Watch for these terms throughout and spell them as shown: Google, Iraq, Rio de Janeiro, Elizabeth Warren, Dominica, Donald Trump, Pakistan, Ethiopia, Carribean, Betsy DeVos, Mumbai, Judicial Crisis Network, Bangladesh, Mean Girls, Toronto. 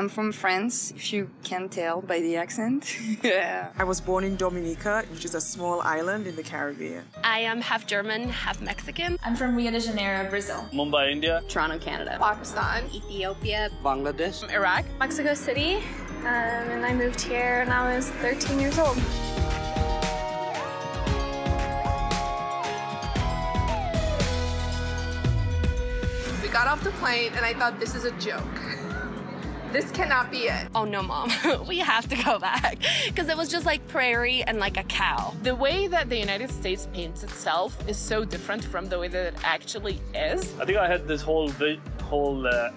I'm from France, if you can tell by the accent. Yeah. I was born in Dominica, which is a small island in the Caribbean. I am half German, half Mexican. I'm from Rio de Janeiro, Brazil. Mumbai, India. Toronto, Canada. Pakistan. Ethiopia. Bangladesh. Iraq. Mexico City. And I moved here when I was 13 years old. We got off the plane and I thought, this is a joke. This cannot be it. Oh no, Mom, we have to go back. Because it was just like prairie and like a cow. The way that the United States paints itself is so different from the way that it actually is. I think I had this whole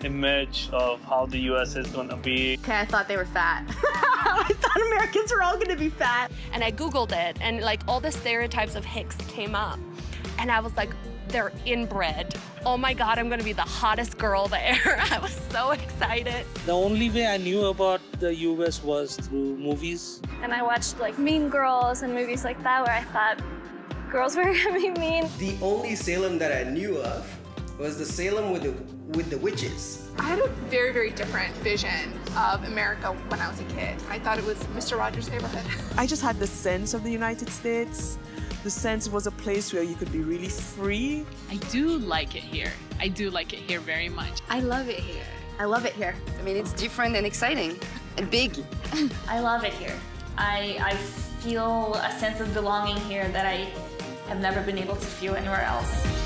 image of how the US is gonna be. Okay, I thought they were fat. I thought Americans were all gonna be fat. And I Googled it and like all the stereotypes of Hicks came up. And I was like, they're inbred. Oh my God, I'm gonna be the hottest girl there. I was so excited. The only way I knew about the US was through movies. And I watched like Mean Girls and movies like that where I thought girls were gonna be mean. The only Salem that I knew of was the Salem with the witches. I had a very, very different vision of America when I was a kid. I thought it was Mr. Rogers' Neighborhood. I just had the sense of the United States. The sense was a place where you could be really free. I do like it here. I do like it here very much. I love it here. I love it here. I mean, it's different and exciting and big. I love it here. I feel a sense of belonging here that I have never been able to feel anywhere else.